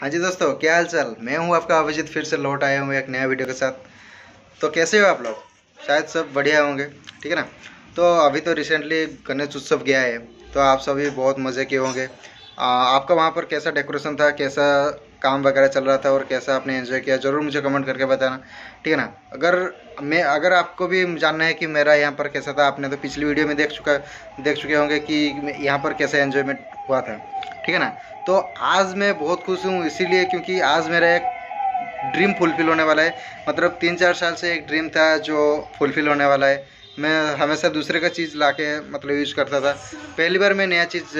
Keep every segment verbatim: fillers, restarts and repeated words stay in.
हाँ जी दोस्तों, क्या हाल चाल। मैं हूँ आपका अभिजीत, फिर से लौट आया हूँ एक नया वीडियो के साथ। तो कैसे हो आप लोग? शायद सब बढ़िया होंगे, ठीक है ना। तो अभी तो रिसेंटली गणेश उत्सव गया है, तो आप सभी बहुत मज़े के होंगे। आपका वहाँ पर कैसा डेकोरेशन था, कैसा काम वगैरह चल रहा था और कैसा आपने एंजॉय किया, ज़रूर मुझे कमेंट करके बताना, ठीक है ना। अगर मैं अगर आपको भी जानना है कि मेरा यहाँ पर कैसा था, आपने तो पिछली वीडियो में देख चुका देख चुके होंगे कि यहाँ पर कैसा एंजॉयमेंट हुआ था, ठीक है ना। तो आज मैं बहुत खुश हूँ इसीलिए क्योंकि आज मेरा एक ड्रीम फुलफ़िल होने वाला है। मतलब तीन चार साल से एक ड्रीम था जो फुलफ़िल होने वाला है। मैं हमेशा दूसरे का चीज़ ला के मतलब यूज़ करता था, पहली बार मैं नया चीज़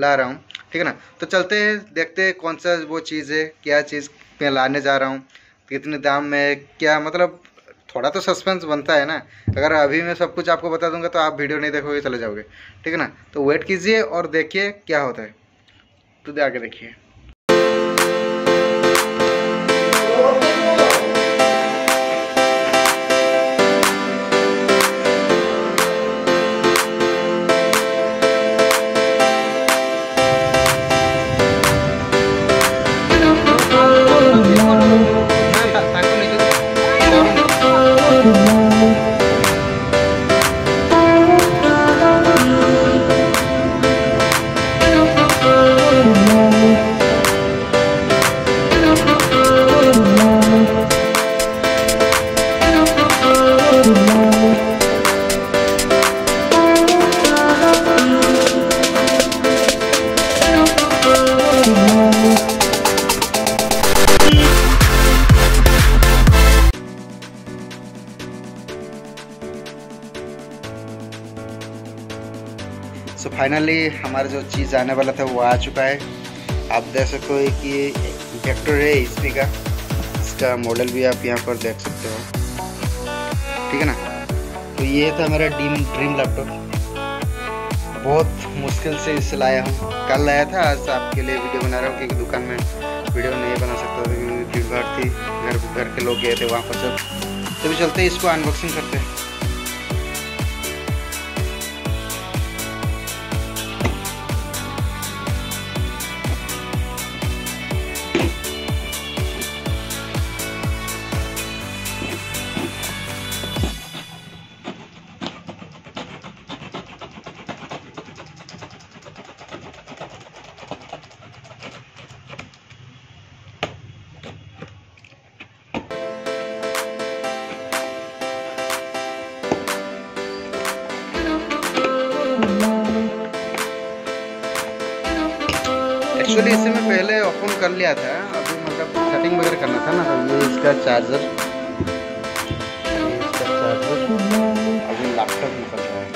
ला रहा हूँ, ठीक है ना। तो चलते हैं, देखते हैं कौन सा वो चीज़ है, क्या चीज़ मैं लाने जा रहा हूँ, कितने दाम में, क्या। मतलब थोड़ा तो सस्पेंस बनता है ना। अगर अभी मैं सब कुछ आपको बता दूंगा तो आप वीडियो नहीं देखोगे, चले जाओगे, ठीक है ना। तो वेट कीजिए और देखिए क्या होता है। तो आगे देखिए। सो so फाइनली हमारा जो चीज़ आने वाला था वो आ चुका है। आप देख सकते हो कि इफेक्टर है इसमें का, इसका मॉडल भी आप यहाँ पर देख सकते हो, ठीक है ना। तो ये था मेरा ड्रीम ड्रीम लैपटॉप। बहुत मुश्किल से इसे लाया हूँ, कल लाया था, आज आपके लिए वीडियो बना रहा हूँ क्योंकि दुकान में वीडियो नहीं बना सकता था क्योंकि भीड़ भाड़ थी, घर घर के लोग गए थे वहाँ पर सब। तभी चलते हैं, इसको अनबॉक्सिंग करते हैं। एक्चुअली इसे मैं पहले ओपन कर लिया था, अभी मतलब सेटिंग वगैरह करना था ना। ये इसका चार्जर, इसका चार्जर अभी लैपटॉप निकल रहा है।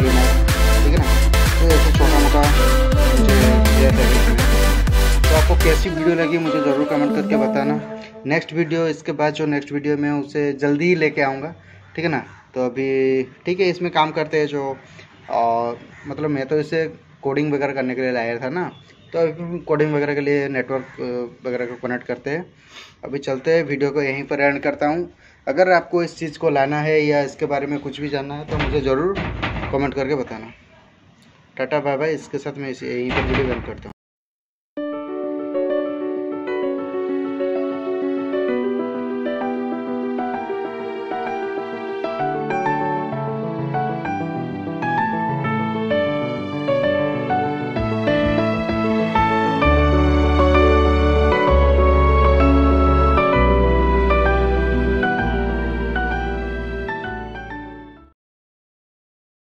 गेम है, ठीक है ना। तो ऐसे छोटा मोटा तो आपको कैसी वीडियो लगी मुझे ज़रूर कमेंट करके बताना। नेक्स्ट वीडियो इसके बाद जो नेक्स्ट वीडियो मैं उसे जल्दी ही लेके आऊँगा, ठीक है ना। तो अभी ठीक है, इसमें काम करते हैं जो और मतलब मैं तो इसे कोडिंग वगैरह करने के लिए लाया था ना, तो अभी कोडिंग वगैरह के लिए नेटवर्क वगैरह को कनेक्ट करते हैं। अभी चलते हैं, वीडियो को यहीं पर एंड करता हूँ। अगर आपको इस चीज़ को लाना है या इसके बारे में कुछ भी जानना है तो मुझे ज़रूर कमेंट करके बताना। टाटा बाय बाय, इसके साथ मैं इसे यहीं पर वीडियो एंड करता हूँ।